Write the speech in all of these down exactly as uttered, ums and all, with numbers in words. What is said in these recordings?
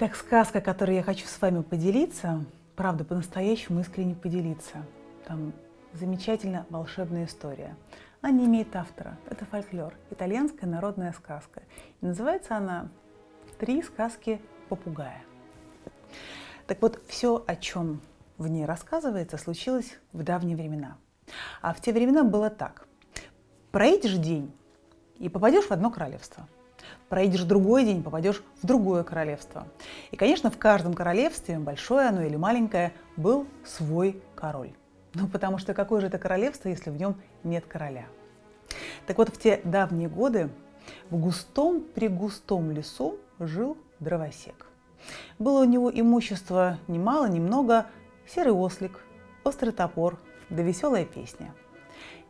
Итак, сказка, которой я хочу с вами поделиться, правда, по-настоящему искренне поделиться. Там замечательная волшебная история. Она не имеет автора. Это фольклор. Итальянская народная сказка. И называется она «Три сказки попугая». Так вот, все, о чем в ней рассказывается, случилось в давние времена. А в те времена было так. Проедешь день и попадешь в одно королевство. Проедешь другой день, попадешь в другое королевство. И, конечно, в каждом королевстве, большое оно или маленькое, был свой король. Ну, потому что какое же это королевство, если в нем нет короля? Так вот, в те давние годы в густом-прегустом лесу жил дровосек. Было у него имущество ни мало, ни много: серый ослик, острый топор да веселая песня.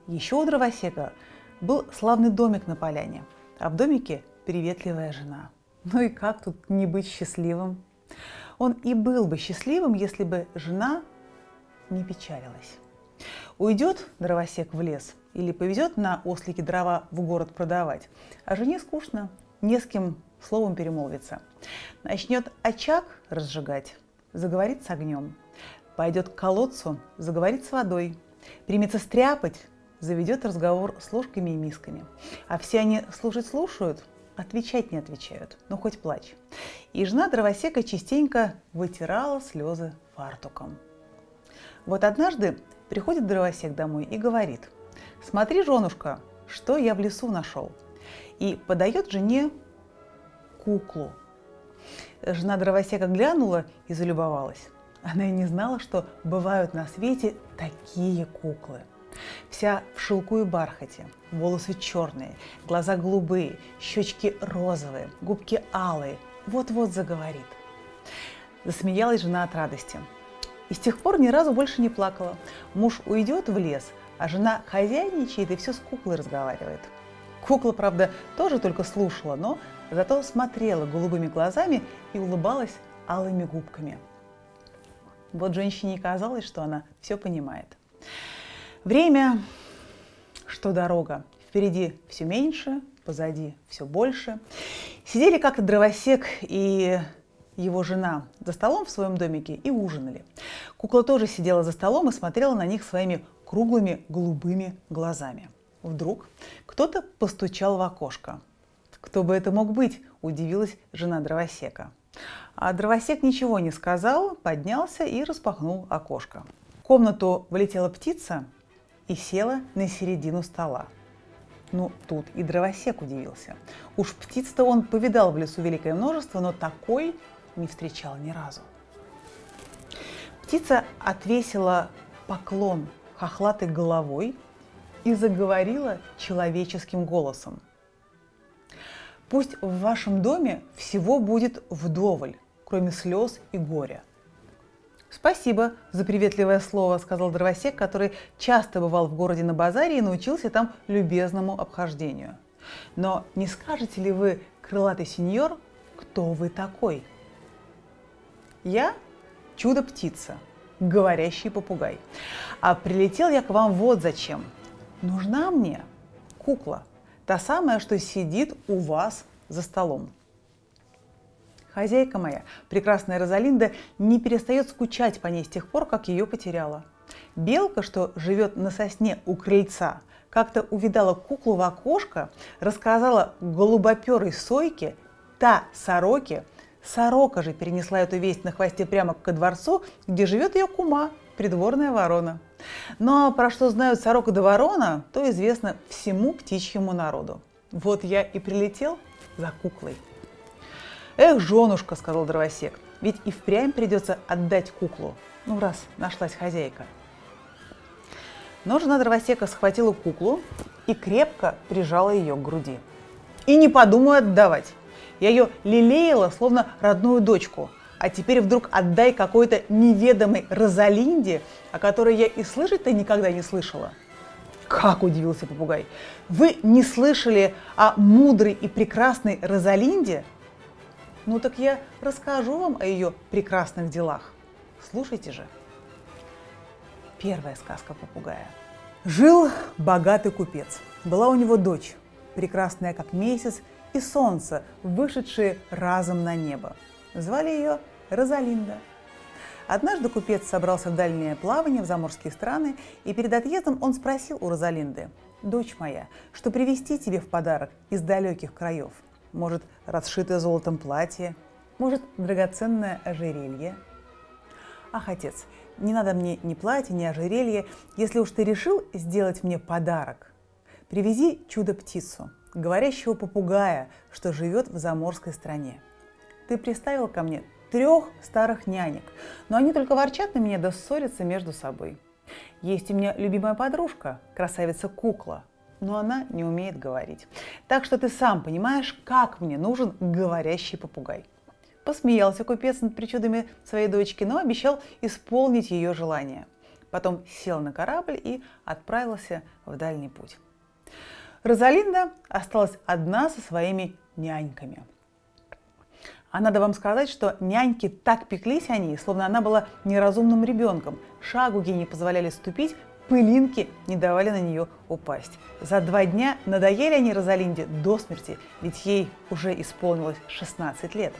Еще у дровосека был славный домик на поляне, а в домике приветливая жена. Ну и как тут не быть счастливым? Он и был бы счастливым, если бы жена не печалилась. Уйдет дровосек в лес или повезет на ослике дрова в город продавать, а жене скучно, не с кем словом перемолвиться. Начнет очаг разжигать, заговорит с огнем. Пойдет к колодцу, заговорит с водой. Примется стряпать, заведет разговор с ложками и мисками. А все они слушать слушают, отвечать не отвечают, но хоть плачь. И жена дровосека частенько вытирала слезы фартуком. Вот однажды приходит дровосек домой и говорит: «Смотри, женушка, что я в лесу нашел!» И подает жене куклу. Жена дровосека глянула и залюбовалась. Она и не знала, что бывают на свете такие куклы. Вся в шелку и бархате, волосы черные, глаза голубые, щечки розовые, губки алые. Вот-вот заговорит. Засмеялась жена от радости. И с тех пор ни разу больше не плакала. Муж уйдет в лес, а жена хозяйничает и все с куклой разговаривает. Кукла, правда, тоже только слушала, но зато смотрела голубыми глазами и улыбалась алыми губками. Вот женщине и казалось, что она все понимает. Время, что дорога. Впереди все меньше, позади все больше. Сидели как-то дровосек и его жена за столом в своем домике и ужинали. Кукла тоже сидела за столом и смотрела на них своими круглыми голубыми глазами. Вдруг кто-то постучал в окошко. Кто бы это мог быть, удивилась жена дровосека. А дровосек ничего не сказал, поднялся и распахнул окошко. В комнату влетела птица и села на середину стола. Ну, тут и дровосек удивился. Уж птиц-то он повидал в лесу великое множество, но такой не встречал ни разу. Птица отвесила поклон хохлатой головой и заговорила человеческим голосом: «Пусть в вашем доме всего будет вдоволь, кроме слез и горя». «Спасибо за приветливое слово», – сказал дровосек, который часто бывал в городе на базаре и научился там любезному обхождению. «Но не скажете ли вы, крылатый сеньор, кто вы такой?» «Я – чудо-птица, говорящий попугай. А прилетел я к вам вот зачем. Нужна мне кукла. Та самая, что сидит у вас за столом. Хозяйка моя, прекрасная Розалинда, не перестает скучать по ней с тех пор, как ее потеряла. Белка, что живет на сосне у крыльца, как-то увидала куклу в окошко, рассказала голубоперой сойке, та сороке. Сорока же перенесла эту весть на хвосте прямо ко дворцу, где живет ее кума, придворная ворона. Но про что знают сорока да ворона, то известно всему птичьему народу. Вот я и прилетел за куклой». «Эх, женушка, — сказал дровосек, — ведь и впрямь придется отдать куклу, ну раз нашлась хозяйка». Но жена дровосека схватила куклу и крепко прижала ее к груди. «И не подумаю отдавать. Я ее лелеяла, словно родную дочку. А теперь вдруг отдай какой-то неведомой Розалинде, о которой я и слышать-то никогда не слышала». «Как, — удивился попугай, — вы не слышали о мудрой и прекрасной Розалинде? Ну так я расскажу вам о ее прекрасных делах. Слушайте же». Первая сказка попугая. Жил богатый купец. Была у него дочь, прекрасная как месяц и солнце, вышедшие разом на небо. Звали ее Розалинда. Однажды купец собрался в дальнее плавание, в заморские страны, и перед отъездом он спросил у Розалинды: «Дочь моя, что привезти тебе в подарок из далеких краев? Может, расшитое золотом платье? Может, драгоценное ожерелье?» «Ах, отец, не надо мне ни платья, ни ожерелье. Если уж ты решил сделать мне подарок, привези чудо-птицу, говорящего попугая, что живет в заморской стране. Ты приставил ко мне трех старых нянек, но они только ворчат на меня да ссорятся между собой. Есть у меня любимая подружка, красавица-кукла, но она не умеет говорить. Так что ты сам понимаешь, как мне нужен говорящий попугай». Посмеялся купец над причудами своей дочки, но обещал исполнить ее желание. Потом сел на корабль и отправился в дальний путь. Розалинда осталась одна со своими няньками. А надо вам сказать, что няньки так пеклись о ней, словно она была неразумным ребенком. Шагу ей не позволяли ступить, пылинки не давали на нее упасть. За два дня надоели они Розалинде до смерти, ведь ей уже исполнилось шестнадцать лет.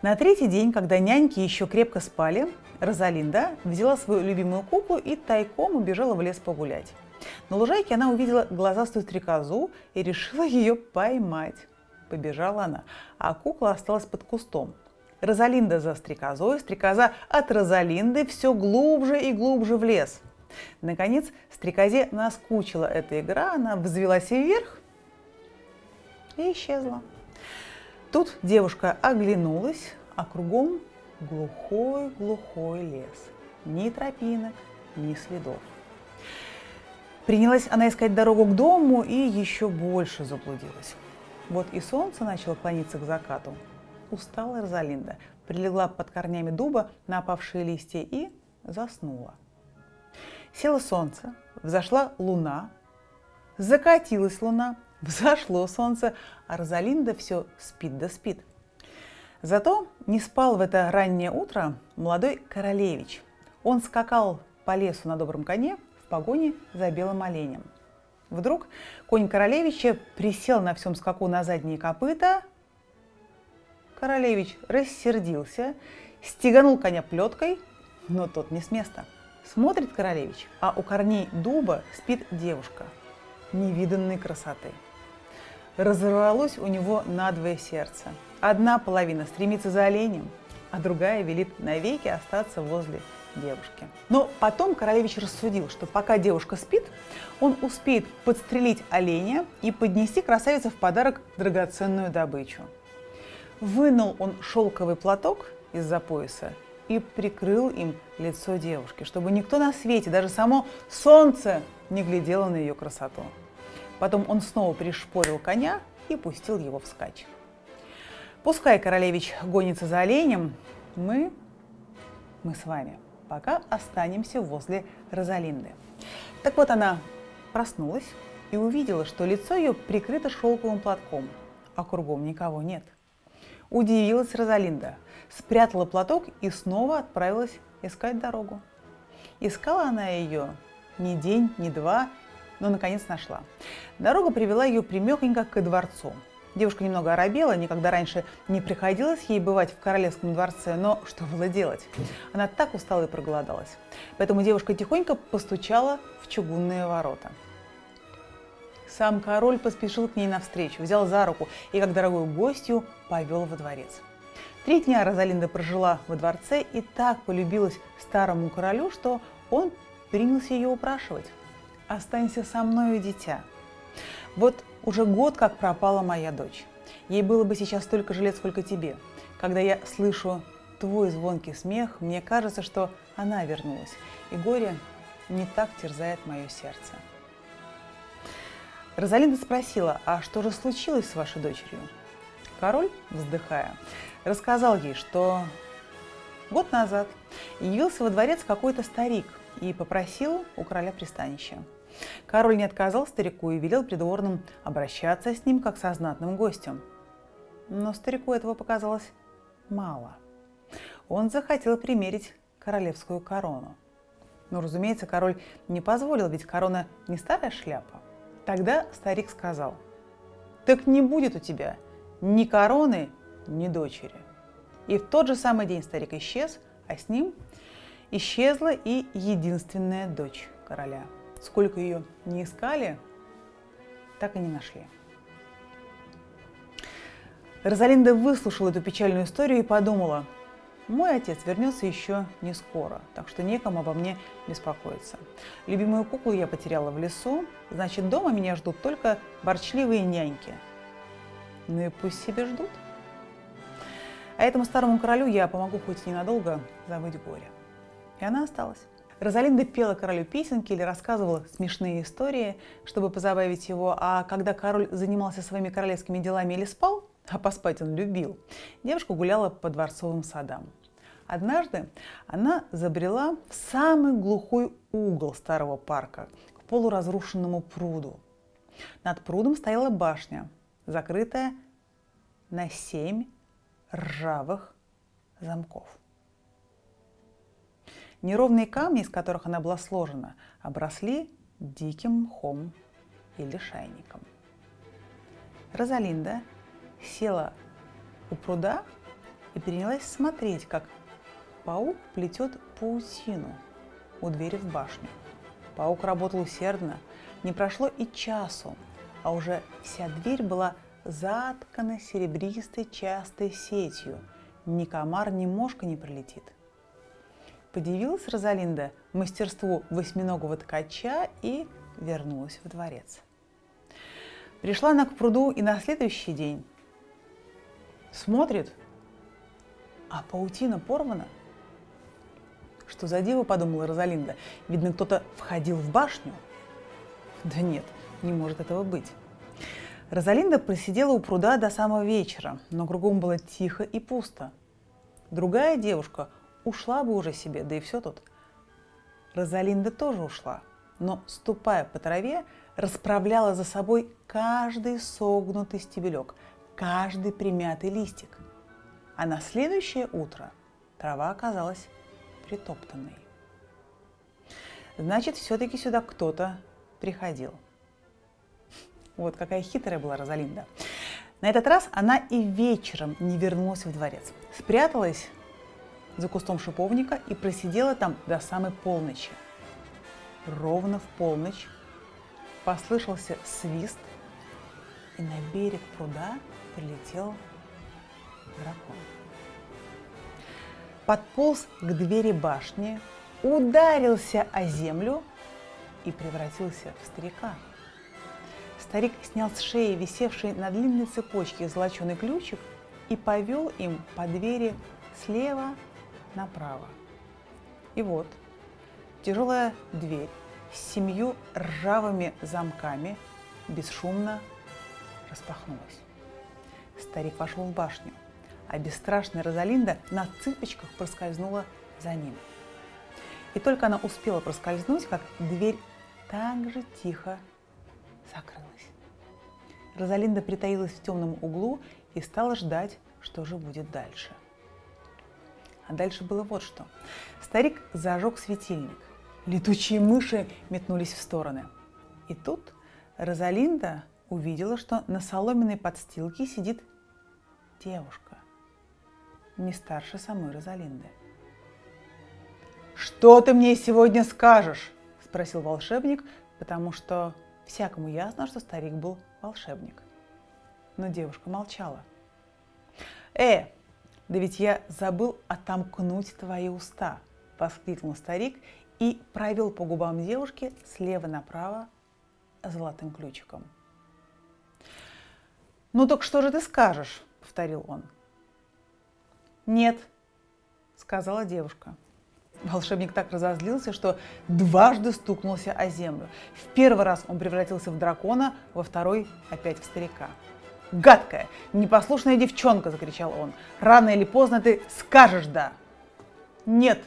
На третий день, когда няньки еще крепко спали, Розалинда взяла свою любимую куклу и тайком убежала в лес погулять. На лужайке она увидела глазастую стрекозу и решила ее поймать. Побежала она, а кукла осталась под кустом. Розалинда за стрекозой, стрекоза от Розалинды, все глубже и глубже в лес. Наконец, стрекозе наскучила эта игра, она взвелась вверх и исчезла. Тут девушка оглянулась, а кругом глухой-глухой лес. Ни тропинок, ни следов. Принялась она искать дорогу к дому и еще больше заблудилась. Вот и солнце начало клониться к закату. Устала Розалинда, прилегла под корнями дуба на опавшие листья и заснула. Село солнце, взошла луна, закатилась луна, взошло солнце, а Розалинда все спит да спит. Зато не спал в это раннее утро молодой королевич. Он скакал по лесу на добром коне в погоне за белым оленем. Вдруг конь королевича присел на всем скаку на задние копыта. Королевич рассердился, стеганул коня плеткой, но тот не с места. Смотрит королевич, а у корней дуба спит девушка невиданной красоты. Разорвалось у него надвое сердце. Одна половина стремится за оленем, а другая велит навеки остаться возле девушки. Но потом королевич рассудил, что пока девушка спит, он успеет подстрелить оленя и поднести красавице в подарок драгоценную добычу. Вынул он шелковый платок из-за пояса и прикрыл им лицо девушки, чтобы никто на свете, даже само солнце, не глядело на ее красоту. Потом он снова пришпорил коня и пустил его вскачь. Пускай королевич гонится за оленем, мы, мы с вами пока останемся возле Розалинды. Так вот, она проснулась и увидела, что лицо ее прикрыто шелковым платком, а кругом никого нет. Удивилась Розалинда, спрятала платок и снова отправилась искать дорогу. Искала она ее ни день, ни два, но наконец нашла. Дорога привела ее прямехонько ко дворцу. Девушка немного оробела, никогда раньше не приходилось ей бывать в королевском дворце, но что было делать? Она так устала и проголодалась. Поэтому девушка тихонько постучала в чугунные ворота. Сам король поспешил к ней навстречу, взял за руку и, как дорогую гостью, повел во дворец. Три дня Розалинда прожила во дворце и так полюбилась старому королю, что он принялся ее упрашивать: «Останься со мною, дитя. Вот уже год, как пропала моя дочь. Ей было бы сейчас столько же лет, сколько тебе. Когда я слышу твой звонкий смех, мне кажется, что она вернулась, и горе не так терзает мое сердце». Розалинда спросила: «А что же случилось с вашей дочерью?» Король, вздыхая, рассказал ей, что год назад явился во дворец какой-то старик и попросил у короля пристанища. Король не отказал старику и велел придворным обращаться с ним как со знатным гостем. Но старику этого показалось мало. Он захотел примерить королевскую корону. Но, разумеется, король не позволил, ведь корона не старая шляпа. Тогда старик сказал: «Так не будет у тебя ни короны, ни дочери. И в тот же самый день старик исчез, а с ним исчезла и единственная дочь короля. Сколько ее не искали, так и не нашли. Розалинда выслушала эту печальную историю и подумала: мой отец вернется еще не скоро, так что некому обо мне беспокоиться. Любимую куклу я потеряла в лесу, значит, дома меня ждут только ворчливые няньки. Ну и пусть себе ждут. А этому старому королю я помогу хоть ненадолго забыть горе. И она осталась. Розалинда пела королю песенки или рассказывала смешные истории, чтобы позабавить его, а когда король занимался своими королевскими делами или спал, а поспать он любил, девушка гуляла по дворцовым садам. Однажды она забрела в самый глухой угол старого парка, к полуразрушенному пруду. Над прудом стояла башня, закрытая на семь ржавых замков. Неровные камни, из которых она была сложена, обросли диким мхом и лишайником. Розалинда села у пруда и принялась смотреть, как паук плетет паутину у двери в башню. Паук работал усердно, не прошло и часу, а уже вся дверь была заткана серебристой частой сетью. Ни комар, ни мошка не прилетит. Подивилась Розалинда мастерству восьминогого ткача и вернулась во дворец. Пришла она к пруду и на следующий день смотрит, а паутина порвана. Что за диво, подумала Розалинда, видно, кто-то входил в башню. Да нет, не может этого быть. Розалинда просидела у пруда до самого вечера, но кругом было тихо и пусто. Другая девушка ушла бы уже себе, да и все тут. Розалинда тоже ушла, но, ступая по траве, расправляла за собой каждый согнутый стебелек, каждый примятый листик. А на следующее утро трава оказалась притоптанной. Значит, все-таки сюда кто-то приходил. Вот какая хитрая была Розалинда. На этот раз она и вечером не вернулась во дворец. Спряталась за кустом шиповника и просидела там до самой полночи. Ровно в полночь послышался свист, и на берег пруда прилетел дракон. Подполз к двери башни, ударился о землю и превратился в старика. Старик снял с шеи висевший на длинной цепочке золоченый ключик и повел им по двери слева направо. И вот тяжелая дверь с семью ржавыми замками бесшумно распахнулась. Старик вошел в башню, а бесстрашная Розалинда на цыпочках проскользнула за ним. И только она успела проскользнуть, как дверь так же тихо закрылась. Розалинда притаилась в темном углу и стала ждать, что же будет дальше. А дальше было вот что. Старик зажег светильник. Летучие мыши метнулись в стороны. И тут Розалинда увидела, что на соломенной подстилке сидит девушка, не старше самой Розалинды. «Что ты мне сегодня скажешь?» – спросил волшебник, потому что всякому ясно, что старик был волшебник. Но девушка молчала. «Э, да ведь я забыл отомкнуть твои уста!» – воскликнул старик и провел по губам девушки слева направо золотым ключиком. «Ну так что же ты скажешь?» – повторил он. «Нет», – сказала девушка. Волшебник так разозлился, что дважды стукнулся о землю. В первый раз он превратился в дракона, во второй опять в старика. «Гадкая, непослушная девчонка!» – закричал он. «Рано или поздно ты скажешь «да». «Нет»,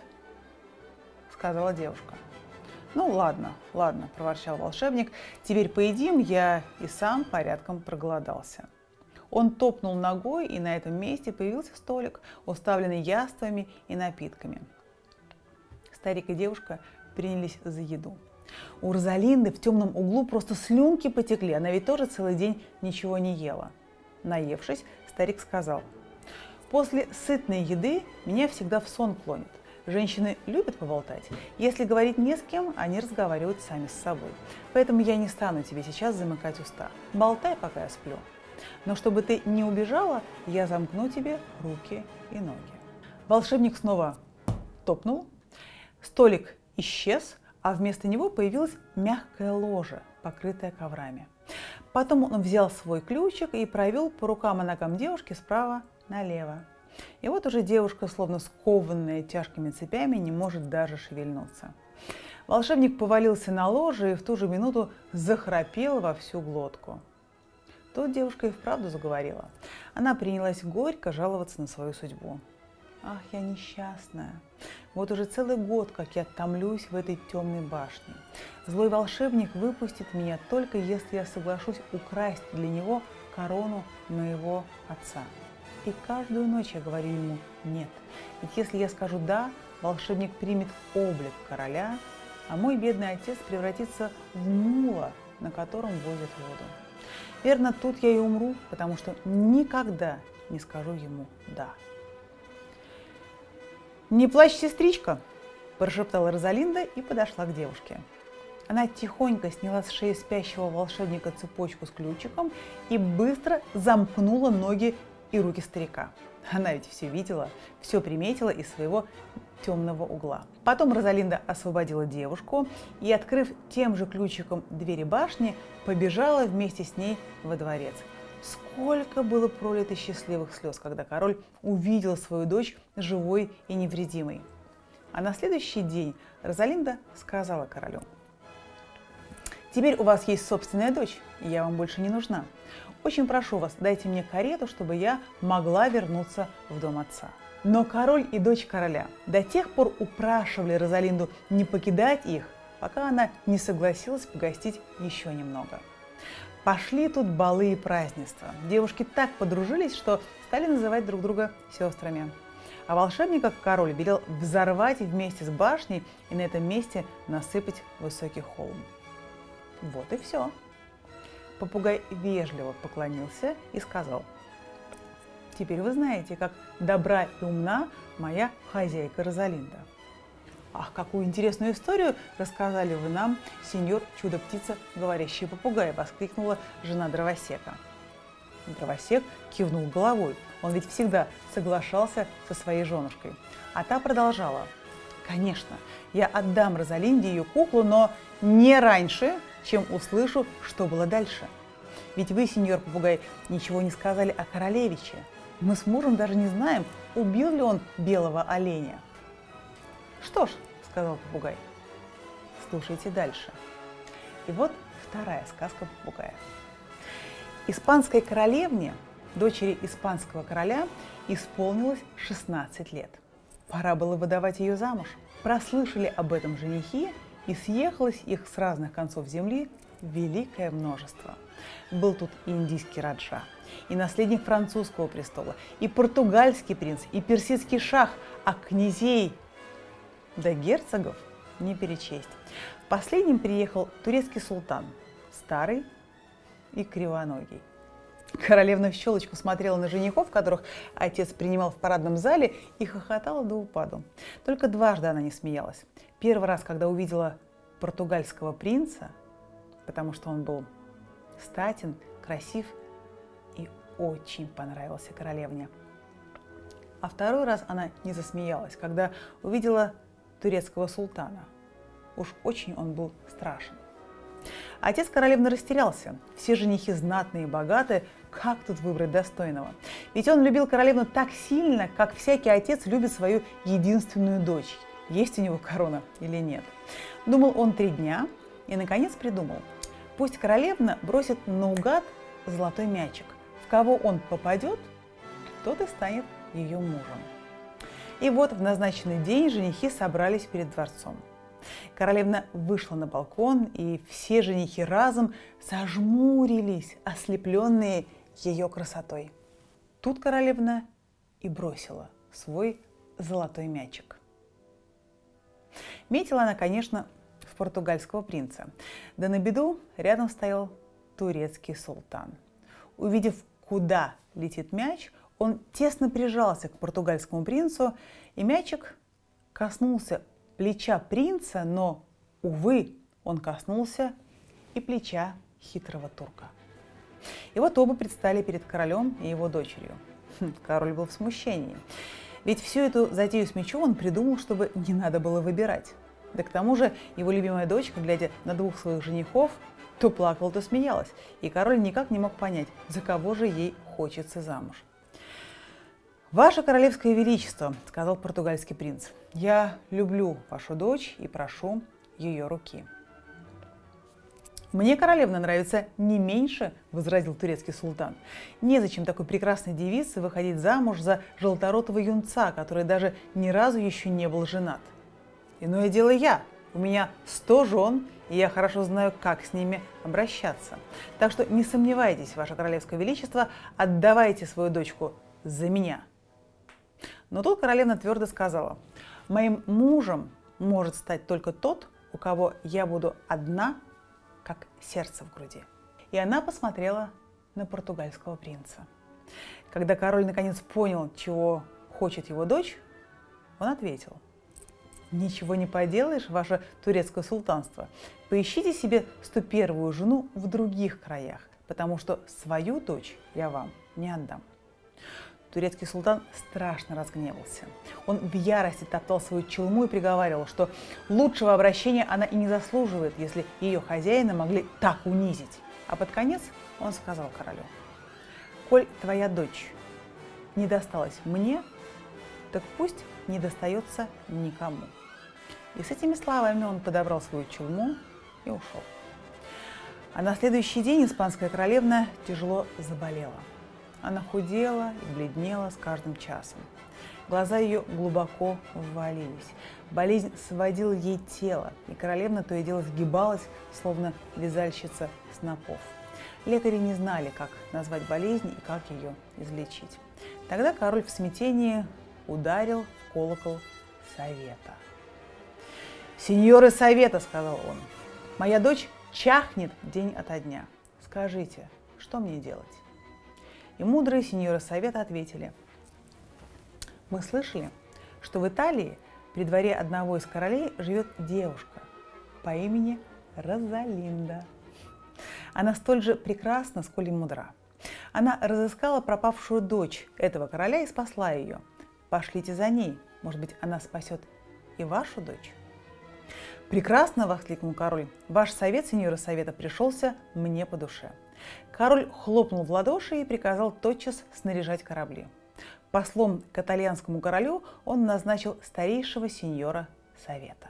– сказала девушка. «Ну ладно, ладно», – проворчал волшебник. «Теперь поедим, я и сам порядком проголодался». Он топнул ногой, и на этом месте появился столик, уставленный яствами и напитками. Старик и девушка принялись за еду. У Розалинды в темном углу просто слюнки потекли, она ведь тоже целый день ничего не ела. Наевшись, старик сказал: После сытной еды меня всегда в сон клонит. Женщины любят поболтать. Если говорить не с кем, они разговаривают сами с собой. Поэтому я не стану тебе сейчас замыкать уста. Болтай, пока я сплю. Но чтобы ты не убежала, я замкну тебе руки и ноги. Волшебник снова топнул. Столик исчез, а вместо него появилось мягкое ложе, покрытое коврами. Потом он взял свой ключик и провел по рукам и ногам девушки справа налево. И вот уже девушка, словно скованная тяжкими цепями, не может даже шевельнуться. Волшебник повалился на ложе и в ту же минуту захрапел во всю глотку. Тут девушка и вправду заговорила. Она принялась горько жаловаться на свою судьбу. «Ах, я несчастная! Вот уже целый год, как я томлюсь в этой темной башне. Злой волшебник выпустит меня только если я соглашусь украсть для него корону моего отца. И каждую ночь я говорю ему «нет». Ведь если я скажу «да», волшебник примет облик короля, а мой бедный отец превратится в мула, на котором возят воду. Верно, тут я и умру, потому что никогда не скажу ему «да». «Не плачь, сестричка!» – прошептала Розалинда и подошла к девушке. Она тихонько сняла с шеи спящего волшебника цепочку с ключиком и быстро замкнула ноги и руки старика. Она ведь все видела, все приметила из своего темного угла. Потом Розалинда освободила девушку и, открыв тем же ключиком двери башни, побежала вместе с ней во дворец. Сколько было пролито счастливых слез, когда король увидел свою дочь живой и невредимой. А на следующий день Розалинда сказала королю: «Теперь у вас есть собственная дочь, и я вам больше не нужна. Очень прошу вас, дайте мне карету, чтобы я могла вернуться в дом отца». Но король и дочь короля до тех пор упрашивали Розалинду не покидать их, пока она не согласилась погостить еще немного. Пошли тут балы и празднества. Девушки так подружились, что стали называть друг друга сестрами. А волшебника король велел взорвать вместе с башней и на этом месте насыпать высокий холм. Вот и все. Попугай вежливо поклонился и сказал: «Теперь вы знаете, как добра и умна моя хозяйка Розалинда». «Ах, какую интересную историю рассказали вы нам, сеньор Чудо-птица, говорящий попугай!» – воскликнула жена дровосека. Дровосек кивнул головой, он ведь всегда соглашался со своей женушкой. А та продолжала: «Конечно, я отдам Розалинде ее куклу, но не раньше, чем услышу, что было дальше. Ведь вы, сеньор попугай, ничего не сказали о королевиче. Мы с мужем даже не знаем, убил ли он белого оленя». «Что ж», — сказал попугай, — «слушайте дальше». И вот вторая сказка попугая. Испанской королевне, дочери испанского короля, исполнилось шестнадцать лет. Пора было выдавать ее замуж. Прослышали об этом женихи, и съехалось их с разных концов земли великое множество. Был тут и индийский раджа, и наследник французского престола, и португальский принц, и персидский шах, а князей да герцогов не перечесть. Последним приехал турецкий султан, старый и кривоногий. Королевна в щелочку смотрела на женихов, которых отец принимал в парадном зале, и хохотала до упаду. Только дважды она не смеялась. Первый раз, когда увидела португальского принца, потому что он был статен, красив и очень понравился королевне. А второй раз она не засмеялась, когда увидела турецкого султана. Уж очень он был страшен. Отец королевны растерялся. Все женихи знатные и богатые, как тут выбрать достойного? Ведь он любил королевну так сильно, как всякий отец любит свою единственную дочь. Есть у него корона или нет? Думал он три дня и, наконец, придумал. Пусть королевна бросит наугад золотой мячик. В кого он попадет, тот и станет ее мужем. И вот в назначенный день женихи собрались перед дворцом. Королевна вышла на балкон, и все женихи разом сожмурились, ослепленные ее красотой. Тут королевна и бросила свой золотой мячик. Метила она, конечно, в португальского принца. Да на беду рядом стоял турецкий султан. Увидев, куда летит мяч, Он тесно прижался к португальскому принцу, и мячик коснулся плеча принца, но, увы, он коснулся и плеча хитрого турка. И вот оба предстали перед королем и его дочерью. Хм, король был в смущении, ведь всю эту затею с мячом он придумал, чтобы не надо было выбирать. Да к тому же его любимая дочка, глядя на двух своих женихов, то плакала, то смеялась, и король никак не мог понять, за кого же ей хочется замуж. «Ваше королевское величество», – сказал португальский принц, – «я люблю вашу дочь и прошу ее руки». «Мне королевна нравится не меньше», – возразил турецкий султан. «Незачем такой прекрасной девице выходить замуж за желторотого юнца, который даже ни разу еще не был женат. Иное дело я. У меня сто жен, и я хорошо знаю, как с ними обращаться. Так что не сомневайтесь, ваше королевское величество, отдавайте свою дочку за меня». Но тут королевна твердо сказала: «Моим мужем может стать только тот, у кого я буду одна, как сердце в груди». И она посмотрела на португальского принца. Когда король наконец понял, чего хочет его дочь, он ответил: «Ничего не поделаешь, ваше турецкое султанство. Поищите себе сто первую жену в других краях, потому что свою дочь я вам не отдам». Турецкий султан страшно разгневался. Он в ярости топтал свою челму и приговаривал, что лучшего обращения она и не заслуживает, если ее хозяина могли так унизить. А под конец он сказал королю: «Коль твоя дочь не досталась мне, так пусть не достается никому». И с этими словами он подобрал свою челму и ушел. А на следующий день испанская королевна тяжело заболела. Она худела и бледнела с каждым часом. Глаза ее глубоко ввалились. Болезнь сводила ей тело, и королевна то и дело сгибалась, словно вязальщица снопов. Лекари не знали, как назвать болезнь и как ее излечить. Тогда король в смятении ударил в колокол совета. «Сеньоры совета, — сказал он, — моя дочь чахнет день ото дня. Скажите, что мне делать?» И мудрые сеньоры совета ответили: «Мы слышали, что в Италии при дворе одного из королей живет девушка по имени Розалинда. Она столь же прекрасна, сколь и мудра. Она разыскала пропавшую дочь этого короля и спасла ее. Пошлите за ней, может быть, она спасет и вашу дочь». «Прекрасно! — воскликнул король. — Ваш совет, сеньора совета, пришелся мне по душе». Король хлопнул в ладоши и приказал тотчас снаряжать корабли. Послом к итальянскому королю он назначил старейшего сеньора совета.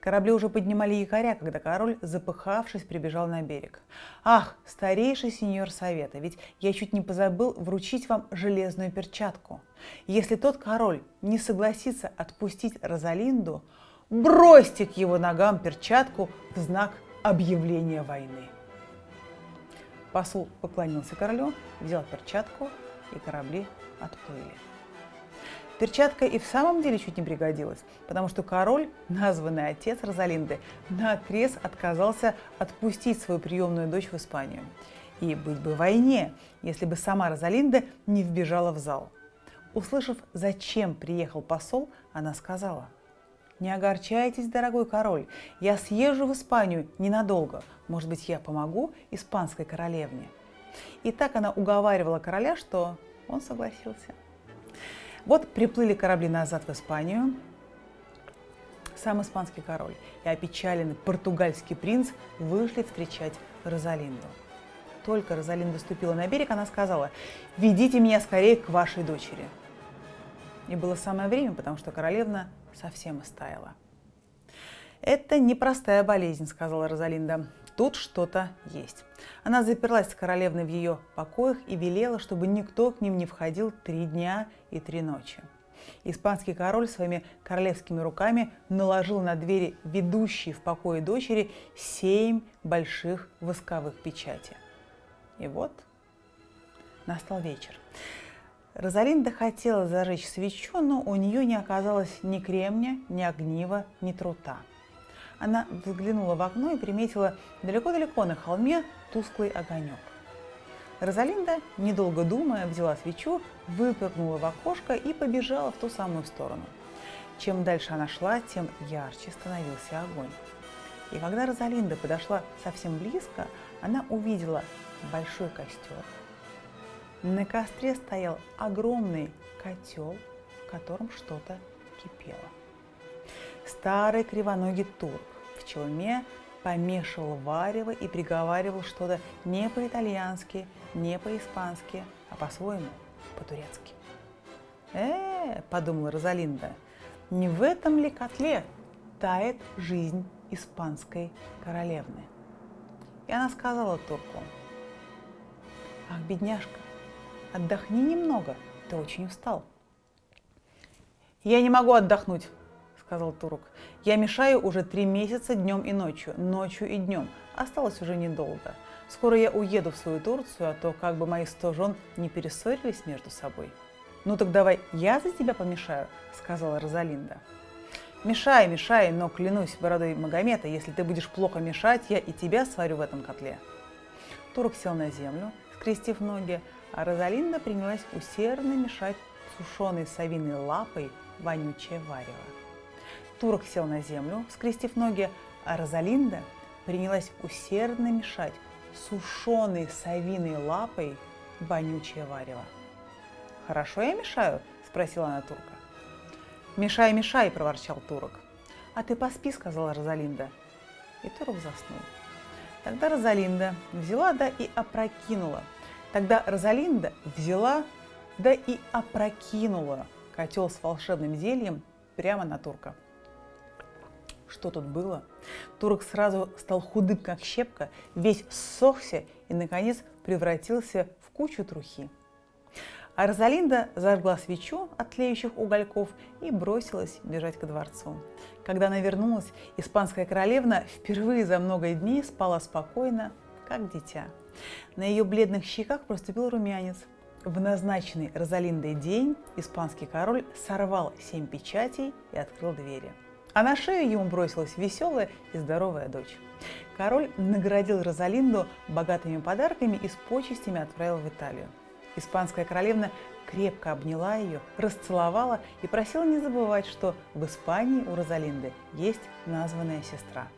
Корабли уже поднимали якоря, когда король, запыхавшись, прибежал на берег. «Ах, старейший сеньор совета, ведь я чуть не позабыл вручить вам железную перчатку. Если тот король не согласится отпустить Розалинду, бросьте к его ногам перчатку в знак объявления войны». Посол поклонился королю, взял перчатку, и корабли отплыли. Перчатка и в самом деле чуть не пригодилась, потому что король, названный отец Розалинды, наотрез отказался отпустить свою приемную дочь в Испанию. И быть бы войне, если бы сама Розалинда не вбежала в зал. Услышав, зачем приехал посол, она сказала: «Не огорчайтесь, дорогой король, я съезжу в Испанию ненадолго, может быть, я помогу испанской королевне». И так она уговаривала короля, что он согласился. Вот приплыли корабли назад в Испанию. Сам испанский король и опечаленный португальский принц вышли встречать Розалинду. Только Розалинда ступила на берег, она сказала: «Ведите меня скорее к вашей дочери». И было самое время, потому что королевна совсем истаяла. «Это непростая болезнь, — сказала Розалинда. — Тут что-то есть». Она заперлась с королевной в ее покоях и велела, чтобы никто к ним не входил три дня и три ночи. Испанский король своими королевскими руками наложил на двери, ведущие в покое дочери, семь больших восковых печатей. И вот настал вечер. Розалинда хотела зажечь свечу, но у нее не оказалось ни кремня, ни огнива, ни трута. Она взглянула в окно и приметила далеко-далеко на холме тусклый огонек. Розалинда, недолго думая, взяла свечу, выпрыгнула в окошко и побежала в ту самую сторону. Чем дальше она шла, тем ярче становился огонь. И когда Розалинда подошла совсем близко, она увидела большой костер. На костре стоял огромный котел, в котором что-то кипело. Старый кривоногий турк в челме помешивал варево и приговаривал что-то не по-итальянски, не по-испански, а по-своему, по-турецки. «Э-э-э», – подумала Розалинда, – «не в этом ли котле тает жизнь испанской королевны?» И она сказала турку: «Ах, бедняжка, отдохни немного, ты очень устал». «Я не могу отдохнуть», — сказал турок. «Я мешаю уже три месяца днем и ночью, ночью и днем. Осталось уже недолго. Скоро я уеду в свою Турцию, а то как бы мои сто жен не перессорились между собой». «Ну так давай я за тебя помешаю», — сказала Розалинда. «Мешай, мешай, но клянусь бородой Магомета, если ты будешь плохо мешать, я и тебя сварю в этом котле». Турок сел на землю, скрестив ноги, а Розалинда принялась усердно мешать сушеной совиной лапой вонючее варево. Турок сел на землю, скрестив ноги, а Розалинда принялась усердно мешать сушеной совиной лапой вонючее варево. «Хорошо я мешаю?» – спросила она турка. «Мешай, мешай!» – проворчал турок. «А ты поспи!» – сказала Розалинда. И турок заснул. Тогда Розалинда взяла да и опрокинула. Тогда Розалинда взяла да и опрокинула котел с волшебным зельем прямо на турка. Что тут было? Турок сразу стал худым, как щепка, весь ссохся и, наконец, превратился в кучу трухи. А Розалинда зажгла свечу от тлеющих угольков и бросилась бежать ко дворцу. Когда она вернулась, испанская королевна впервые за много дней спала спокойно, как дитя. На ее бледных щеках проступил румянец. В назначенный Розалиндой день испанский король сорвал семь печатей и открыл двери. А на шею ему бросилась веселая и здоровая дочь. Король наградил Розалинду богатыми подарками и с почестями отправил в Италию. Испанская королевна крепко обняла ее, расцеловала и просила не забывать, что в Испании у Розалинды есть названная сестра.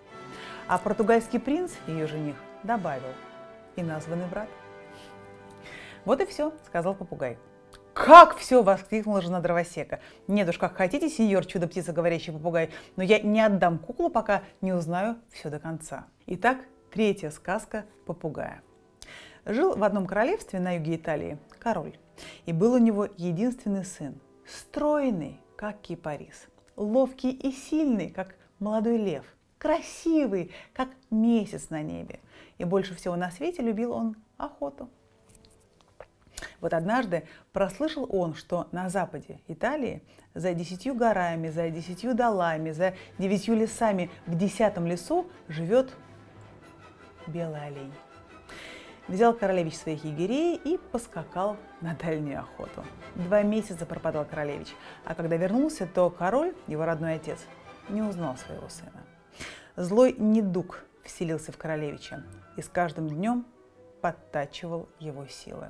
А португальский принц, ее жених, добавил: и названный брат. «Вот и все», — сказал попугай. «Как все?» — воскликнула жена дровосека. «Нет уж, как хотите, сеньор, чудо-птица, говорящий попугай, но я не отдам куклу, пока не узнаю все до конца». Итак, третья сказка попугая. Жил в одном королевстве на юге Италии король, и был у него единственный сын, стройный, как кипарис, ловкий и сильный, как молодой лев, красивый, как месяц на небе, и больше всего на свете любил он охоту. Вот однажды прослышал он, что на западе Италии за десятью горами, за десятью долами, за девятью лесами в десятом лесу живет белый олень. Взял королевич своих егерей и поскакал на дальнюю охоту. Два месяца пропадал королевич, а когда вернулся, то король, его родной отец, не узнал своего сына. Злой недуг вселился в королевича и с каждым днем подтачивал его силы.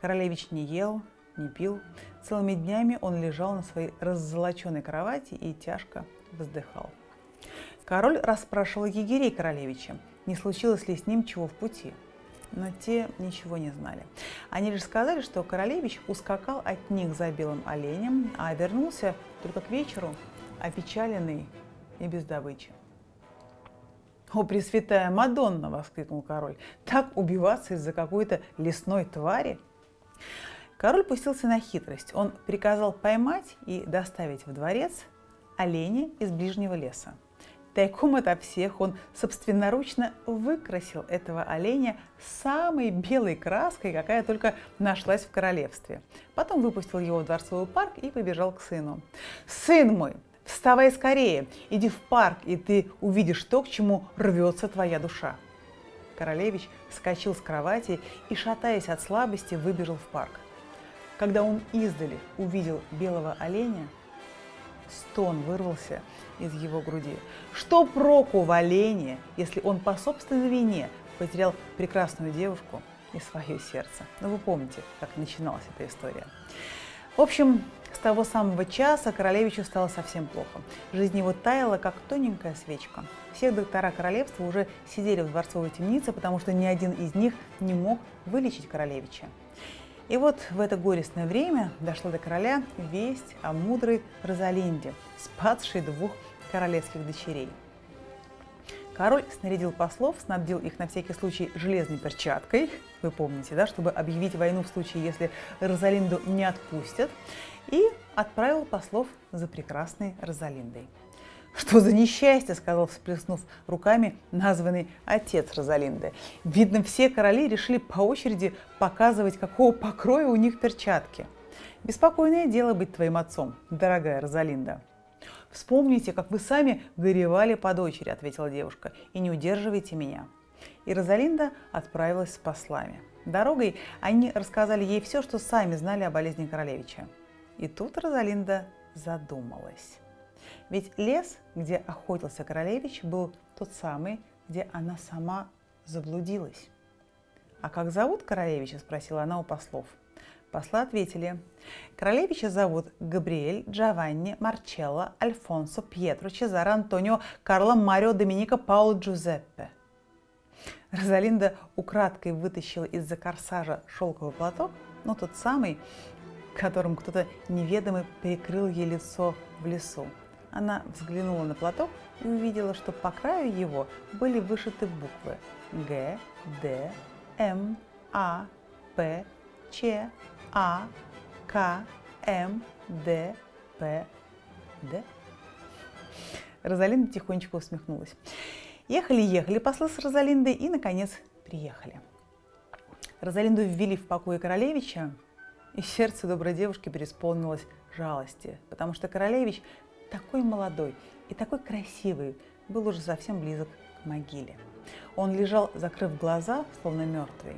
Королевич не ел, не пил, целыми днями он лежал на своей раззолоченной кровати и тяжко вздыхал. Король расспрашивал егерей королевича, не случилось ли с ним чего в пути. Но те ничего не знали. Они лишь сказали, что королевич ускакал от них за белым оленем, а вернулся только к вечеру, опечаленный и без добычи. «О, пресвятая Мадонна!» – воскликнул король. «Так убиваться из-за какой-то лесной твари?» Король пустился на хитрость. Он приказал поймать и доставить в дворец оленя из ближнего леса. Тайком ото всех он собственноручно выкрасил этого оленя самой белой краской, какая только нашлась в королевстве. Потом выпустил его в дворцовый парк и побежал к сыну. «Сын мой, вставай скорее, иди в парк, и ты увидишь то, к чему рвется твоя душа». Королевич вскочил с кровати и, шатаясь от слабости, выбежал в парк. Когда он издали увидел белого оленя, стон вырвался из его груди. Что проку в олене, если он по собственной вине потерял прекрасную девушку и свое сердце. Но вы помните, как начиналась эта история. В общем, с того самого часа королевичу стало совсем плохо. Жизнь его таяла, как тоненькая свечка. Все доктора королевства уже сидели в дворцовой темнице, потому что ни один из них не мог вылечить королевича. И вот в это горестное время дошла до короля весть о мудрой Розалинде, спасшей двух королевских дочерей. Король снарядил послов, снабдил их на всякий случай железной перчаткой, вы помните, да, чтобы объявить войну в случае, если Розалинду не отпустят, и отправил послов за прекрасной Розалиндой. «Что за несчастье!» – сказал, всплеснув руками, названный отец Розалинды. «Видно, все короли решили по очереди показывать, какого покроя у них перчатки. Беспокойное дело быть твоим отцом, дорогая Розалинда». «Вспомните, как вы сами горевали по дочери», – ответила девушка, – «и не удерживайте меня». И Розалинда отправилась с послами. Дорогой они рассказали ей все, что сами знали о болезни королевича. И тут Розалинда задумалась. Ведь лес, где охотился королевич, был тот самый, где она сама заблудилась. «А как зовут королевича?» – спросила она у послов. Послы ответили: «Королевича зовут Габриэль, Джованни, Марчелло, Альфонсо, Пьетро, Чезаро, Антонио, Карло, Марио, Доминика, Пауло, Джузеппе». Розалинда украдкой вытащила из-за корсажа шелковый платок, но тот самый, которым кто-то неведомый прикрыл ей лицо в лесу. Она взглянула на платок и увидела, что по краю его были вышиты буквы Г, Д, М, А, П, Ч, А, К, М, Д, П, Д. Розалинда тихонечко усмехнулась. Ехали-ехали послы с Розалиндой и, наконец, приехали. Розалинду ввели в покое королевича, и сердце доброй девушки переполнилось жалости, потому что королевич такой молодой и такой красивый был уже совсем близок к могиле. Он лежал, закрыв глаза, словно мертвый.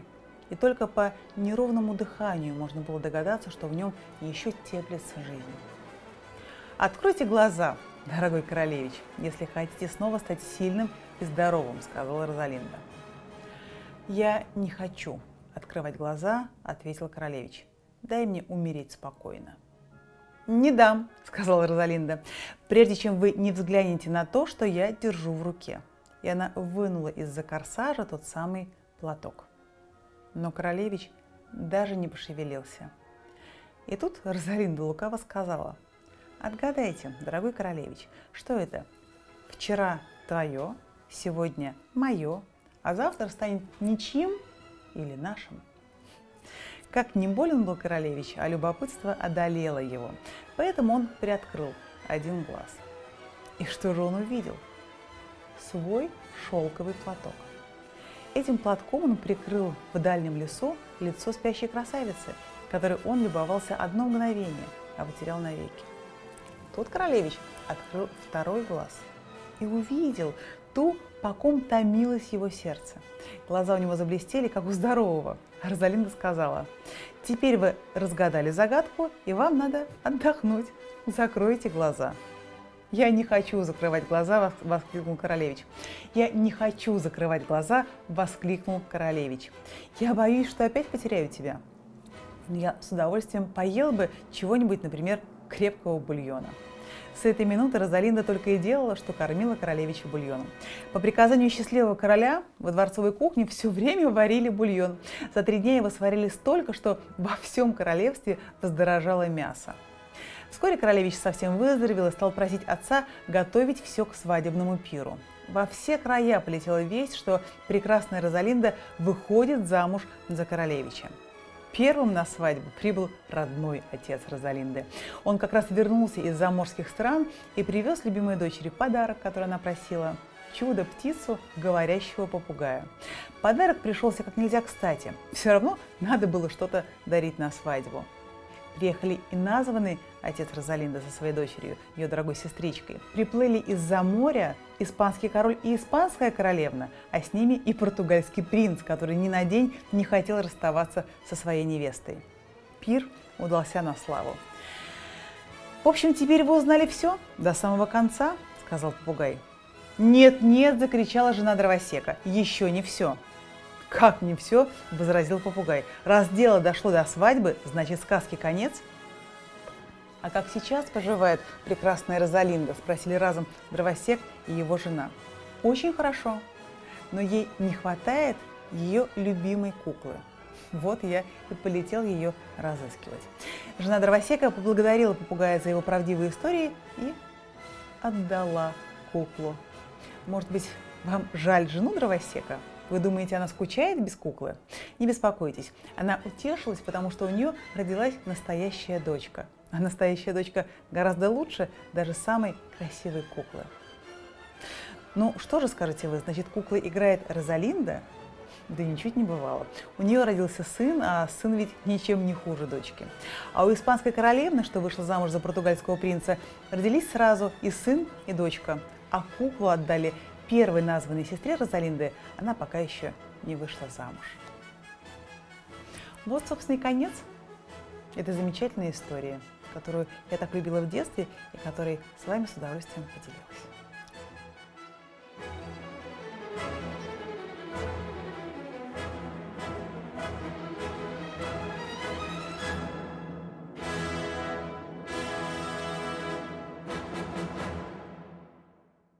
И только по неровному дыханию можно было догадаться, что в нем еще теплится жизнь. «Откройте глаза, дорогой королевич, если хотите снова стать сильным и здоровым», – сказала Розалинда. «Я не хочу открывать глаза», – ответил королевич. «Дай мне умереть спокойно». «Не дам», – сказала Розалинда, – «прежде чем вы не взглянете на то, что я держу в руке». И она вынула из-за корсажа тот самый платок. Но королевич даже не пошевелился. И тут Розалинда лукаво сказала: «Отгадайте, дорогой королевич, что это? Вчера твое, сегодня мое, а завтра станет ничьим или нашим?» Как не болен был королевич, а любопытство одолело его, поэтому он приоткрыл один глаз. И что же он увидел? Свой шелковый платок. Этим платком он прикрыл в дальнем лесу лицо спящей красавицы, которой он любовался одно мгновение, а потерял навеки. Тут королевич открыл второй глаз и увидел ту, по ком томилось его сердце. Глаза у него заблестели, как у здорового. Розалинда сказала: «Теперь вы разгадали загадку, и вам надо отдохнуть. Закройте глаза». «Я не хочу закрывать глаза!» – воскликнул королевич. «Я не хочу закрывать глаза!» – воскликнул королевич. «Я боюсь, что опять потеряю тебя. Я с удовольствием поел бы чего-нибудь, например, крепкого бульона». С этой минуты Розалинда только и делала, что кормила королевича бульоном. По приказанию счастливого короля во дворцовой кухне все время варили бульон. За три дня его сварили столько, что во всем королевстве вздорожало мясо. Вскоре королевич совсем выздоровел и стал просить отца готовить все к свадебному пиру. Во все края полетела весть, что прекрасная Розалинда выходит замуж за королевича. Первым на свадьбу прибыл родной отец Розалинды. Он как раз вернулся из заморских стран и привез любимой дочери подарок, который она просила – чудо-птицу, говорящего попугая. Подарок пришелся как нельзя кстати. Все равно надо было что-то дарить на свадьбу. Приехали и названный отец Розалинды со своей дочерью, ее дорогой сестричкой. Приплыли из-за моря испанский король и испанская королевна, а с ними и португальский принц, который ни на день не хотел расставаться со своей невестой. Пир удался на славу. «В общем, теперь вы узнали все до самого конца», – сказал попугай. «Нет, нет», – закричала жена дровосека, – «еще не все». «Как не все?» – возразил попугай. «Раз дело дошло до свадьбы, значит, сказки конец». «А как сейчас поживает прекрасная Розалинда?» – спросили разом дровосек и его жена. «Очень хорошо, но ей не хватает ее любимой куклы. Вот я и полетел ее разыскивать». Жена дровосека поблагодарила попугая за его правдивые истории и отдала куклу. Может быть, вам жаль жену дровосека? Вы думаете, она скучает без куклы? Не беспокойтесь, она утешилась, потому что у нее родилась настоящая дочка. А настоящая дочка гораздо лучше даже самой красивой куклы. Ну что же, скажете вы, значит, куклой играет Розалинда? Да ничуть не бывало. У нее родился сын, а сын ведь ничем не хуже дочки. А у испанской королевны, что вышла замуж за португальского принца, родились сразу и сын, и дочка. А куклу отдали первой названной сестре Розалинды, она пока еще не вышла замуж. Вот, собственно, и конец этой замечательной истории, которую я так любила в детстве и которой с вами с удовольствием поделилась.